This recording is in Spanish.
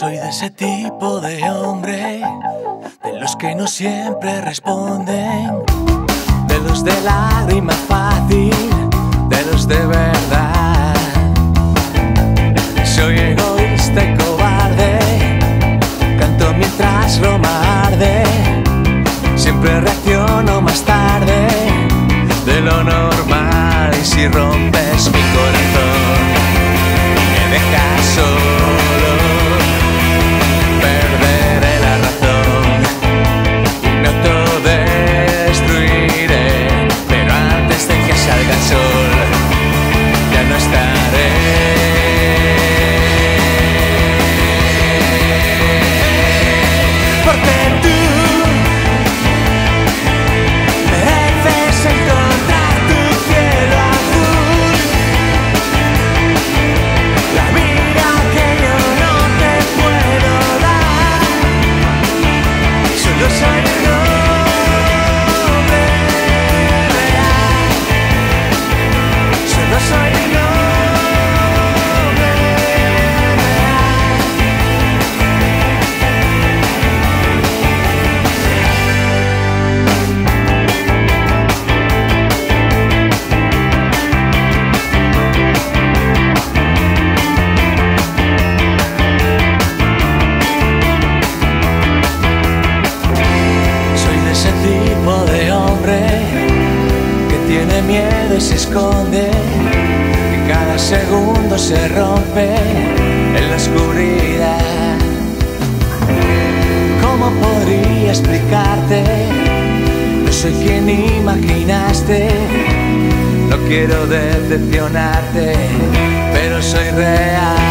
soy de ese tipo de hombre, de los que no siempre responden, de los de lágrima fácil, de los de verdad. Soy egoísta y cobarde, canto mientras Roma arde, siempre reacciono más tarde de lo normal, y si rompes mi corazón me dejas solo, perderé la razón, me autodestruiré, pero antes de que salga el sol ya no estaré. Se esconde, que cada segundo se rompe en la oscuridad. ¿Cómo podría explicarte? No soy quien imaginaste, no quiero decepcionarte, pero soy real.